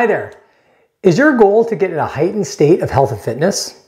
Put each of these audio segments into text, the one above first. Hi there. Is your goal to get in a heightened state of health and fitness?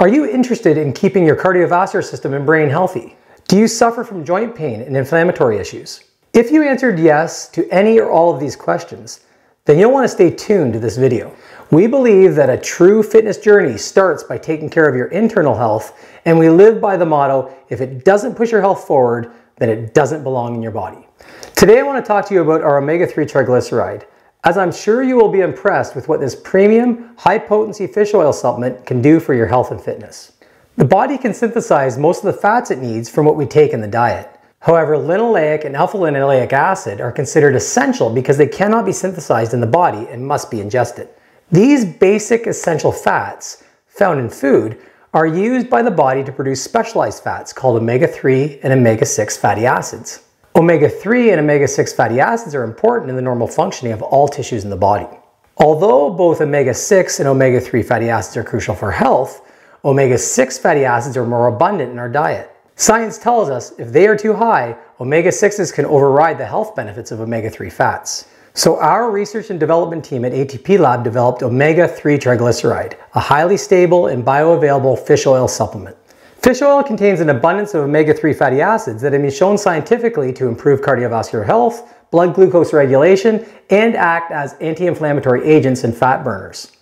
Are you interested in keeping your cardiovascular system and brain healthy? Do you suffer from joint pain and inflammatory issues? If you answered yes to any or all of these questions, then you'll want to stay tuned to this video. We believe that a true fitness journey starts by taking care of your internal health, and we live by the motto, if it doesn't push your health forward, then it doesn't belong in your body. Today I want to talk to you about our omega-3 triglyceride, as I'm sure you will be impressed with what this premium, high-potency fish oil supplement can do for your health and fitness. The body can synthesize most of the fats it needs from what we take in the diet. However, linoleic and alpha-linoleic acid are considered essential because they cannot be synthesized in the body and must be ingested. These basic essential fats, found in food, are used by the body to produce specialized fats called omega-3 and omega-6 fatty acids. Omega-3 and omega-6 fatty acids are important in the normal functioning of all tissues in the body. Although both omega-6 and omega-3 fatty acids are crucial for health, omega-6 fatty acids are more abundant in our diet. Science tells us if they are too high, omega-6s can override the health benefits of omega-3 fats. So our research and development team at ATP Lab developed omega-3 triglyceride, a highly stable and bioavailable fish oil supplement. Fish oil contains an abundance of omega-3 fatty acids that have been shown scientifically to improve cardiovascular health, blood glucose regulation, and act as anti-inflammatory agents and fat burners.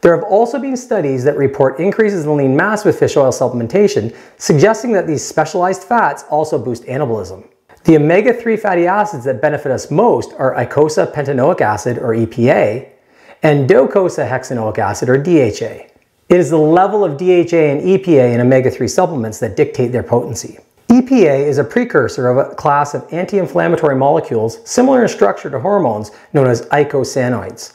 There have also been studies that report increases in lean mass with fish oil supplementation, suggesting that these specialized fats also boost anabolism. The omega-3 fatty acids that benefit us most are eicosapentaenoic acid, or EPA, and docosahexaenoic acid, or DHA. It is the level of DHA and EPA in omega-3 supplements that dictate their potency. EPA is a precursor of a class of anti-inflammatory molecules similar in structure to hormones known as eicosanoids.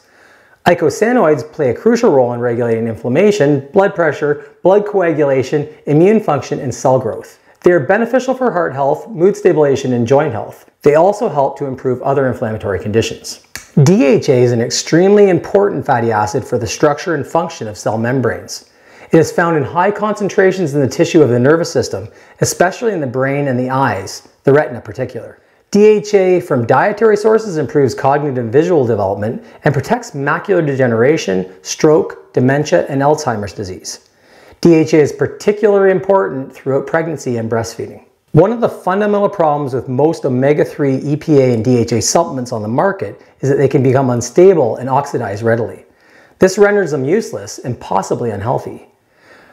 Eicosanoids play a crucial role in regulating inflammation, blood pressure, blood coagulation, immune function, and cell growth. They are beneficial for heart health, mood stabilization, and joint health. They also help to improve other inflammatory conditions. DHA is an extremely important fatty acid for the structure and function of cell membranes. It is found in high concentrations in the tissue of the nervous system, especially in the brain and the eyes, the retina in particular. DHA from dietary sources improves cognitive and visual development and protects macular degeneration, stroke, dementia, and Alzheimer's disease. DHA is particularly important throughout pregnancy and breastfeeding. One of the fundamental problems with most omega-3 EPA and DHA supplements on the market is that they can become unstable and oxidize readily. This renders them useless and possibly unhealthy.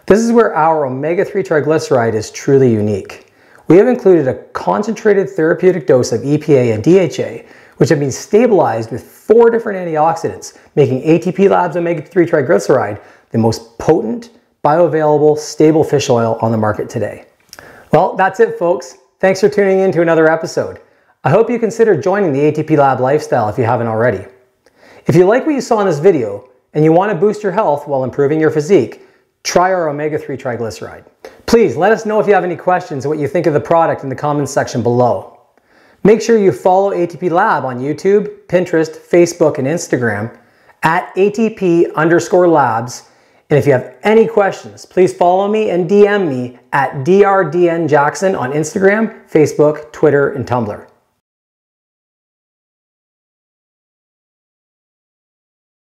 This is where our omega-3 triglyceride is truly unique. We have included a concentrated therapeutic dose of EPA and DHA, which have been stabilized with 4 different antioxidants, making ATP Lab's omega-3 triglyceride the most potent, bioavailable, stable fish oil on the market today. Well, that's it, folks. Thanks for tuning in to another episode. I hope you consider joining the ATP Lab lifestyle if you haven't already. If you like what you saw in this video and you want to boost your health while improving your physique, try our omega-3 triglyceride. Please let us know if you have any questions and what you think of the product in the comments section below. Make sure you follow ATP Lab on YouTube, Pinterest, Facebook, and Instagram at ATP_labs. And if you have any questions, please follow me and DM me at Dr. Dwayne N. Jackson on Instagram, Facebook, Twitter, and Tumblr.